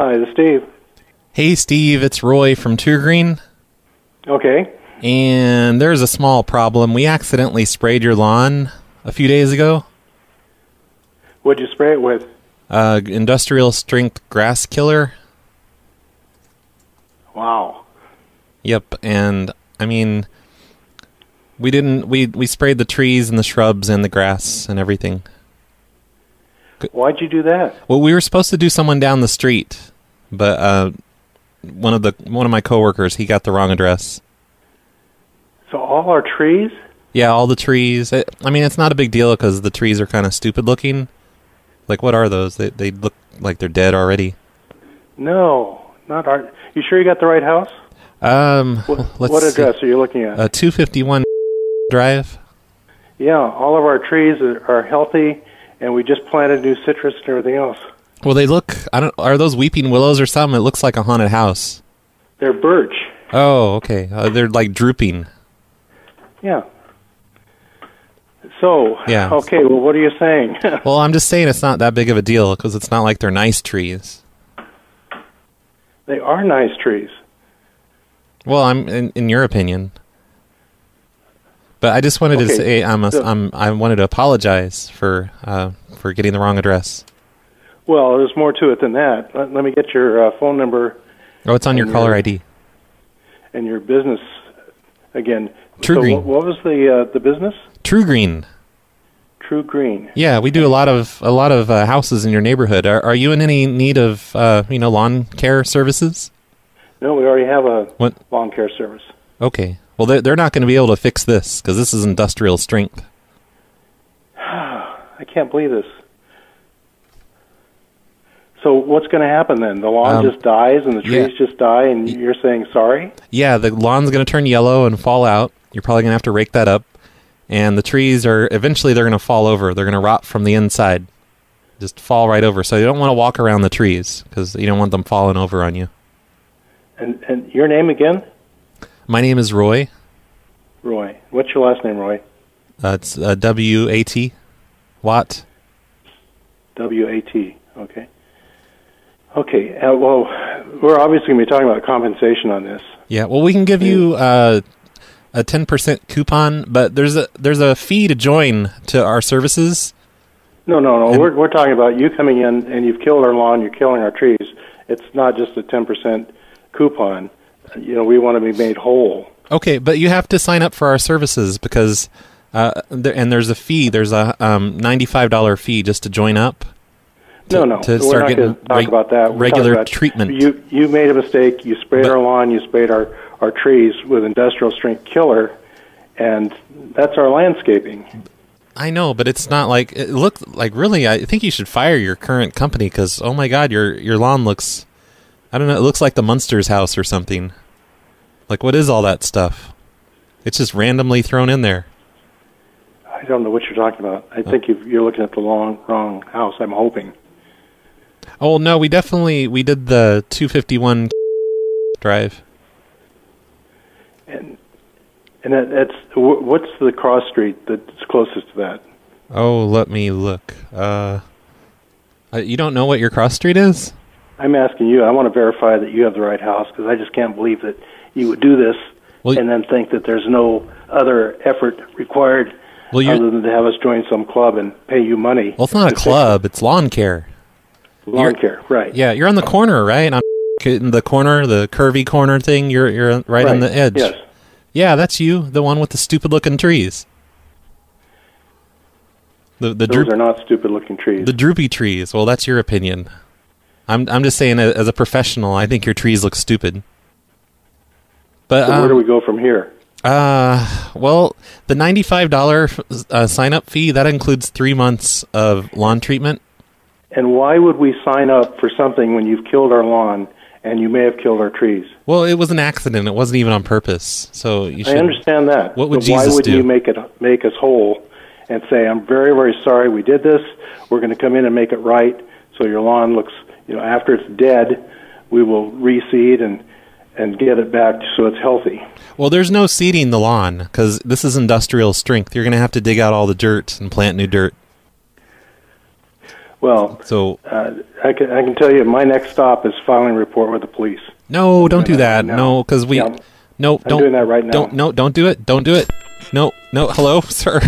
Hi, this is Steve. Hey, Steve. It's Roy from TruGreen. Okay. And there's a small problem. We accidentally sprayed your lawn a few days ago. What'd you spray it with? Industrial strength grass killer. Wow. Yep, and I mean, we sprayed the trees and the shrubs and the grass and everything. Why'd you do that? Well, we were supposed to do someone down the street, but one of my coworkers, he got the wrong address. So all our trees? Yeah, all the trees. I mean, it's not a big deal because the trees are kind of stupid looking. Like, what are those? They look like they're dead already. No, not our. You sure you got the right house? What address are you looking at? 251 Drive. Yeah, all of our trees are healthy, and we just planted new citrus and everything else. Well, they look. Are those weeping willows or something? It looks like a haunted house. They're birch. Oh, okay. They're like drooping. Yeah. So, yeah. Okay, well, what are you saying? Well, I'm just saying it's not that big of a deal because it's not like they're nice trees. They are nice trees. Well, I'm in your opinion. But I just wanted to say I wanted to apologize for getting the wrong address. Well, there's more to it than that. Let me get your phone number. Oh, it's on your caller ID. And your business again. TruGreen. So what was the business? TruGreen. TruGreen. Yeah, we do a lot of houses in your neighborhood. Are you in any need of lawn care services? No, we already have a lawn care service. Okay. Well, they're not going to be able to fix this because this is industrial strength. I can't believe this. So what's going to happen then? The lawn just dies and the trees just die and you're saying sorry? Yeah, the lawn's going to turn yellow and fall out. You're probably going to have to rake that up. And the trees eventually they're going to fall over. They're going to rot from the inside. Just fall right over. So you don't want to walk around the trees because you don't want them falling over on you. And your name again? My name is Roy. Roy. What's your last name, Roy? It's W-A-T. Watt. W-A-T. Okay. Okay. Well, we're obviously going to be talking about compensation on this. Yeah. Well, we can give you a 10% coupon, but there's a fee to join to our services. No. We're talking about you coming in and you've killed our lawn, you're killing our trees. It's not just a 10% coupon. You know, we want to be made whole. Okay, but you have to sign up for our services because, and there's a fee. There's a $95 fee just to join up. We're not going to talk about that. We're regular treatment. You made a mistake. You sprayed our lawn. You sprayed our trees with industrial strength killer, and that's our landscaping. I know, but it's not like it looked like. Really, I think you should fire your current company because oh my God, your lawn looks. I don't know, it looks like the Munsters' house or something. Like, what is all that stuff? It's just randomly thrown in there. I don't know what you're talking about. I think you're looking at the wrong house, I'm hoping. Oh, no, we did the 251 Drive. And that's, what's the cross street that's closest to that? Oh, let me look. You don't know what your cross street is? I'm asking you. I want to verify that you have the right house because I just can't believe that you would do this and then think that there's no other effort required other than to have us join some club and pay you money. Well, it's not a club. It's lawn care. Lawn care, right. Yeah, you're on the corner, right? In the corner, the curvy corner thing. You're right on the edge. Yes. Yeah, that's you, the one with the stupid-looking trees. Those are not stupid-looking trees. The droopy trees. Well, that's your opinion. I'm just saying, as a professional, I think your trees look stupid. But so where do we go from here? Well, the $95 sign-up fee, that includes 3 months of lawn treatment. And why would we sign up for something when you've killed our lawn and you may have killed our trees? Well, it was an accident. It wasn't even on purpose. So you should, I understand that. What would Jesus do? Why would you make us whole and say, I'm very, very sorry we did this. We're going to come in and make it right so your lawn looks... You know, after it's dead, we will reseed and get it back so it's healthy. Well, there's no seeding the lawn because this is industrial strength. You're going to have to dig out all the dirt and plant new dirt. Well, so I can tell you, my next stop is filing a report with the police. No, don't do that. No, because we. No, don't. I'm doing that right now. Don't do it. Don't do it. No, hello, sir.